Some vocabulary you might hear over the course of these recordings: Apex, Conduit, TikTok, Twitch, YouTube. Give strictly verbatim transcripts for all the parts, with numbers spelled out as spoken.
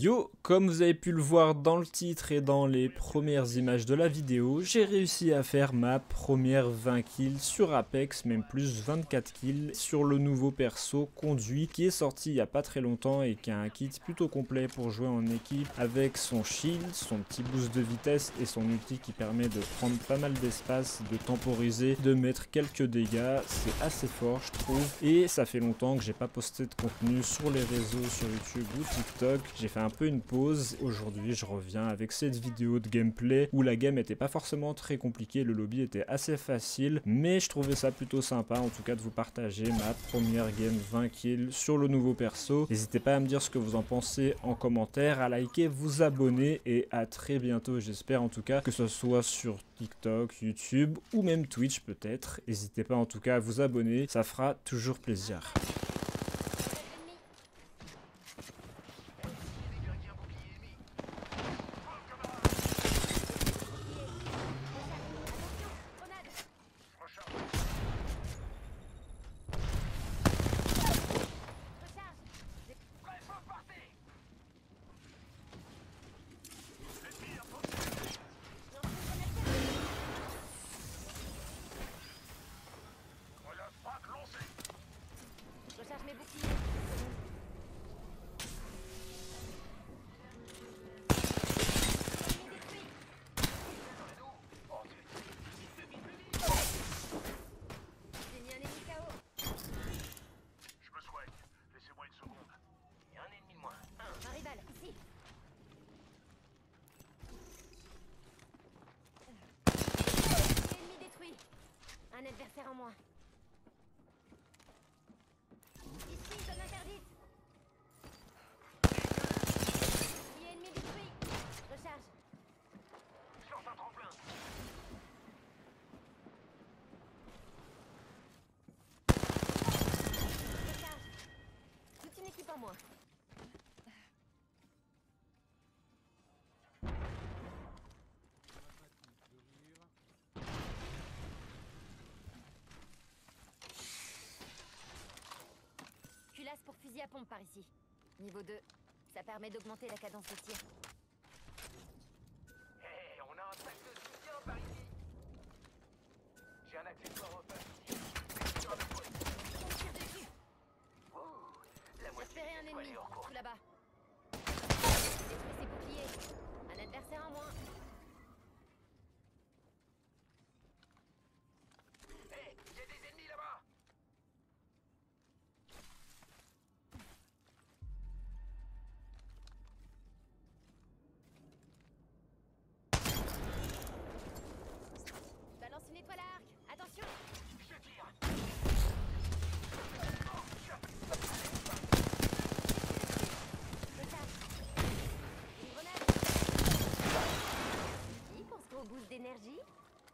Yo, comme vous avez pu le voir dans le titre et dans les premières images de la vidéo, j'ai réussi à faire ma première vingt kills sur Apex, même plus vingt-quatre kills sur le nouveau perso Conduit qui est sorti il n'y a pas très longtemps et qui a un kit plutôt complet pour jouer en équipe avec son shield, son petit boost de vitesse et son outil qui permet de prendre pas mal d'espace, de temporiser, de mettre quelques dégâts. C'est assez fort je trouve et ça fait longtemps que j'ai pas posté de contenu sur les réseaux, sur YouTube ou TikTok. J'ai fait un peu une pause. Aujourd'hui je reviens avec cette vidéo de gameplay où la game était pas forcément très compliquée, le lobby était assez facile, mais je trouvais ça plutôt sympa en tout cas de vous partager ma première game vingt kills sur le nouveau perso. N'hésitez pas à me dire ce que vous en pensez en commentaire, à liker, vous abonner et à très bientôt j'espère, en tout cas que ce soit sur TikTok, YouTube ou même Twitch peut-être. N'hésitez pas en tout cas à vous abonner, ça fera toujours plaisir. Un adversaire en moins. Ici, zone interdite. Bouclier ennemi détruit. Recharge. Je lance un tremplin. Recharge. Toute une équipe en moins. Pour fusil à pompe par ici. Niveau deux, ça permet d'augmenter la cadence de tir. Hey, on a un sac de soutien par ici. J'ai un accessoire au pas. On tire dessus. Oh, la moitié un ennemi, tout là-bas. Détruis ses boucliers. Un adversaire en moins.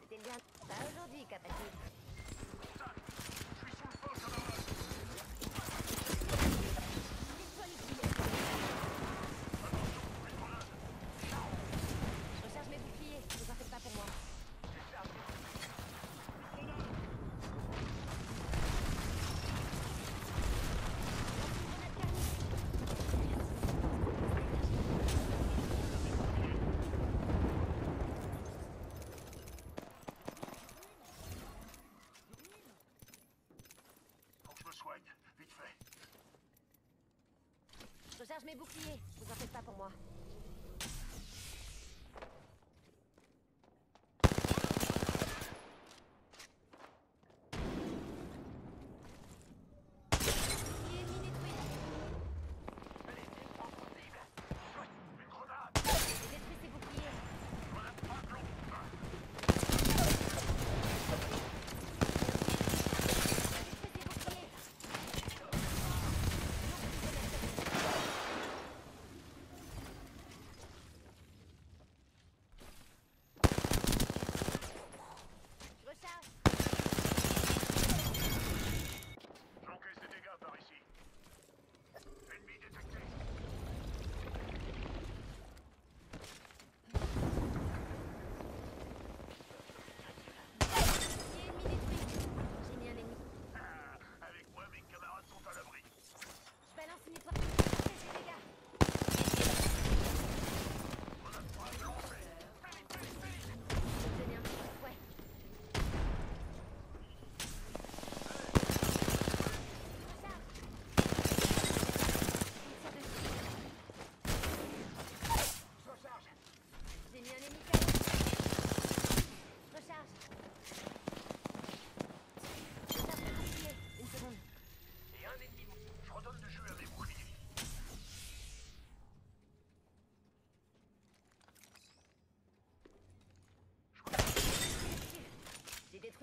C'était bien pas aujourd'hui, capacité. Je suis sur le pôle, ça va. Je recharge mes boucliers, ne vous en faites pas pour moi. Je recharge mes boucliers, vous en faites pas pour moi.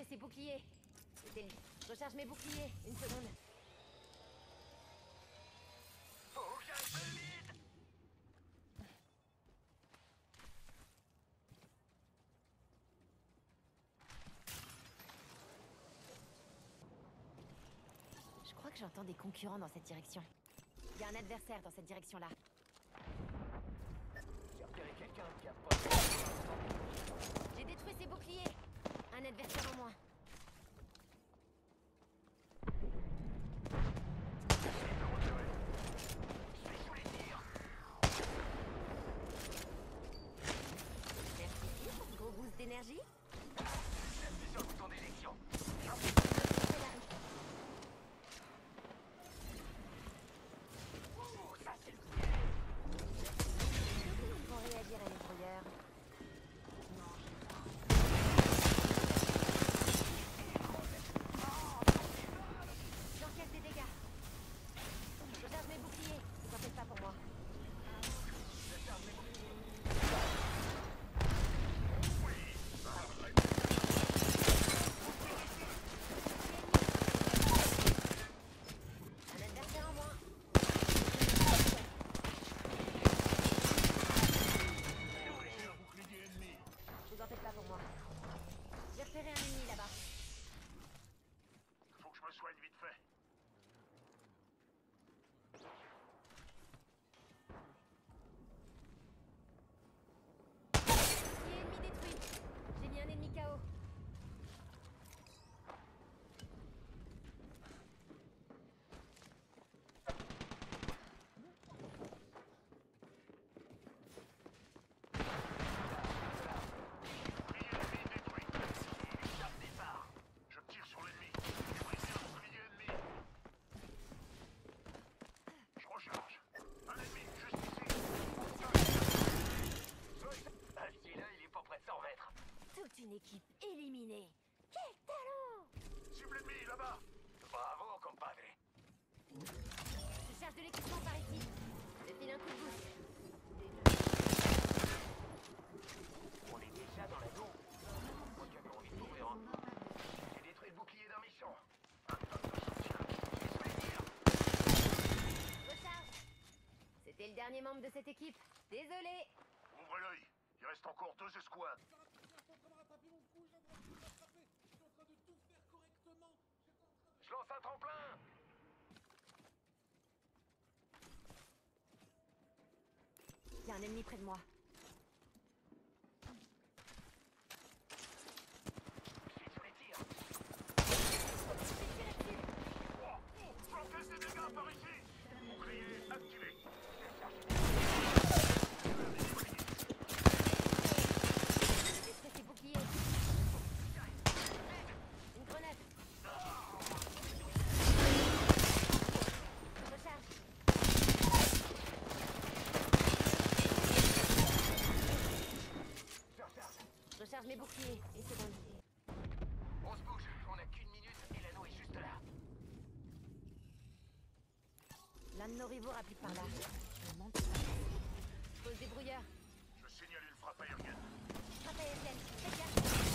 que ses boucliers. C'était lui. Je recharge mes boucliers. Une seconde. Faut que j'aille plus vite. Je crois que j'entends des concurrents dans cette direction. Il y a un adversaire dans cette direction-là. J'ai détruit ses boucliers. Un adversaire en moins. Merci. Gros boost d'énergie. J'appuie sur le bouton d'éjection. Une équipe éliminée. Quel talent! Cible ennemie, là-bas! Bravo, compadre! Je cherche de l'équipement par ici. Je file un coup de boost. On est déjà dans la tour. Moi, j'avais envie de courir. Hein. J'ai détruit le bouclier d'un méchant. Un top de soutien. Recharge! C'était le dernier membre de cette équipe. Désolé. Ouvre l'œil. Il reste encore deux escouades. Je lance un tremplin. Il y a un ennemi près de moi. Je suis sur les tirs. Je vais tirer dessus. Plantez ces dégâts par ici. Bouclier activé. Mes boucliers, et c'est bon. On se bouge, on n'a qu'une minute et l'anneau est juste là. L'un de nos rivaux rapplique par là. Je monte. Pose des brouilleurs. Je signale une frappe aérienne. Frappe aérienne, faites gaffe.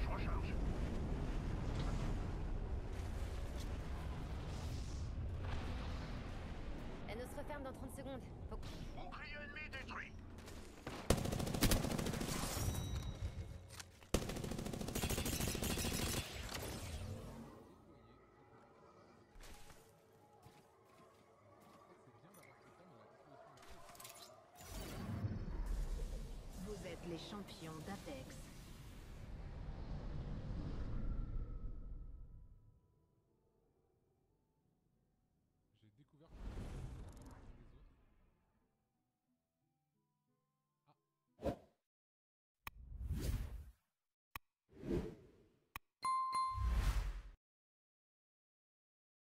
Je recharge. L'anneau se referme dans trente secondes. Faut... Bouclier ennemi détruit. Vous êtes les champions d'Apex.